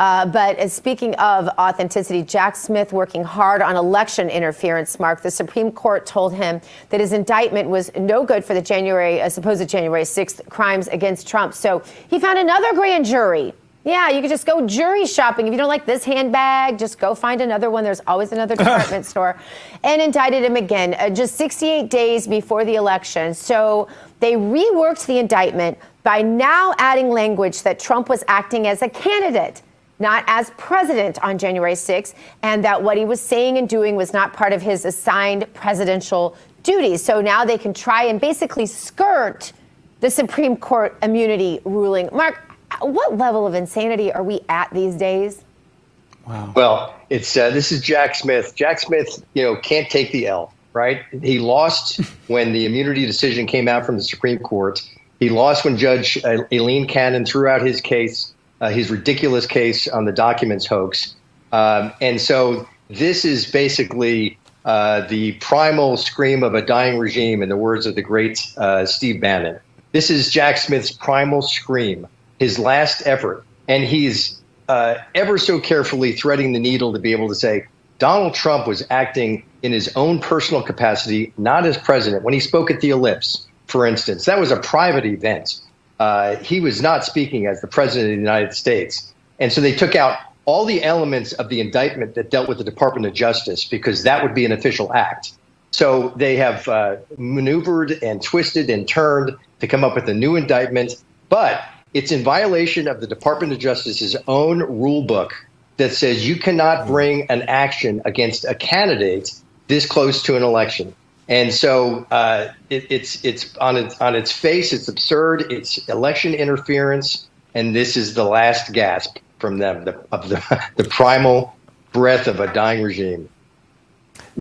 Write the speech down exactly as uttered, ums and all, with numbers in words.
Uh, but as speaking of authenticity, Jack Smith working hard on election interference, Mark, the Supreme Court told him that his indictment was no good for the January, uh, supposed January sixth crimes against Trump. So he found another grand jury. Yeah, you could just go jury shopping. If you don't like this handbag, just go find another one. There's always another department store. And indicted him again uh, just sixty-eight days before the election. So they reworked the indictment by now adding language that Trump was acting as a candidate, not as president on January sixth, and that what he was saying and doing was not part of his assigned presidential duties. So now they can try and basically skirt the Supreme Court immunity ruling. Mark, what level of insanity are we at these days? Wow. Well, it's uh, this is Jack Smith. Jack Smith, you know, can't take the L, right? He lost when the immunity decision came out from the Supreme Court. He lost when Judge uh, Eileen Cannon threw out his case, Uh, his ridiculous case on the documents hoax. Um, and so this is basically uh, the primal scream of a dying regime, in the words of the great uh, Steve Bannon. This is Jack Smith's primal scream, his last effort. And he's uh, ever so carefully threading the needle to be able to say Donald Trump was acting in his own personal capacity, not as president. When he spoke at the Ellipse, for instance, that was a private event. Uh, he was not speaking as the president of the United States. And so they took out all the elements of the indictment that dealt with the Department of Justice, because that would be an official act. So they have uh, maneuvered and twisted and turned to come up with a new indictment. But it's in violation of the Department of Justice's own rule book that says you cannot bring an action against a candidate this close to an election. And so uh, it, it's it's on its on its face. It's absurd. It's election interference, and this is the last gasp from them, the, of the the primal breath of a dying regime.